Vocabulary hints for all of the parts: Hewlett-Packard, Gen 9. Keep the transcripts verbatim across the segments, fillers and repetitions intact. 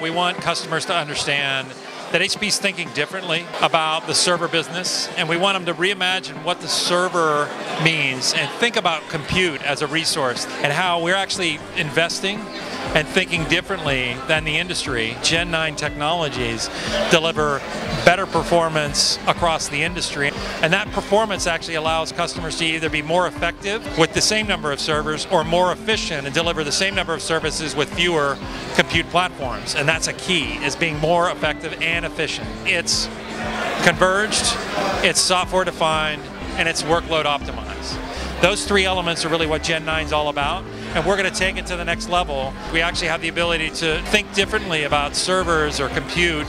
We want customers to understand that H P's thinking differently about the server business, and we want them to reimagine what the server means and think about compute as a resource and how we're actually investing and thinking differently than the industry. Gen nine technologies deliver better performance across the industry, and that performance actually allows customers to either be more effective with the same number of servers or more efficient and deliver the same number of services with fewer compute platforms. And that's a key, is being more effective and efficient. It's converged, it's software defined, and it's workload optimized. Those three elements are really what Gen nine is all about, and we're going to take it to the next level. We actually have the ability to think differently about servers or compute,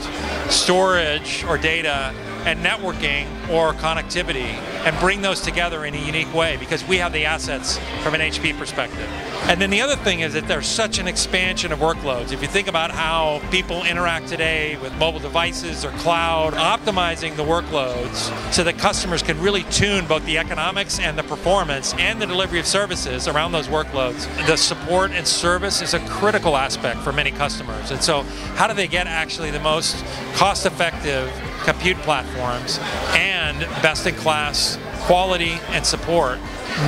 storage or data, and networking or connectivity, and bring those together in a unique way because we have the assets from an H P perspective. And then the other thing is that there's such an expansion of workloads. If you think about how people interact today with mobile devices or cloud, optimizing the workloads so that customers can really tune both the economics and the performance and the delivery of services around those workloads. The support and service is a critical aspect for many customers. And so how do they get actually the most cost-effective compute platforms and best-in-class quality and support?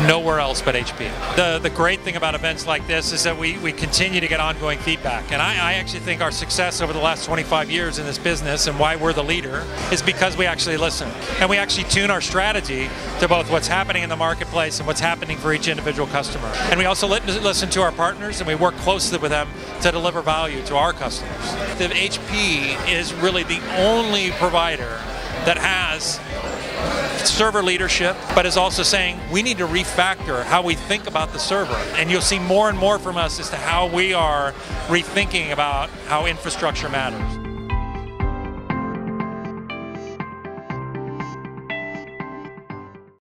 Nowhere else but H P. The, the great thing about events like this is that we, we continue to get ongoing feedback. And I, I actually think our success over the last twenty-five years in this business and why we're the leader is because we actually listen. And we actually tune our strategy to both what's happening in the marketplace and what's happening for each individual customer. And we also li listen to our partners, and we work closely with them to deliver value to our customers. The H P is really the only provider that has server leadership, but is also saying we need to refactor how we think about the server. And you'll see more and more from us as to how we are rethinking about how infrastructure matters.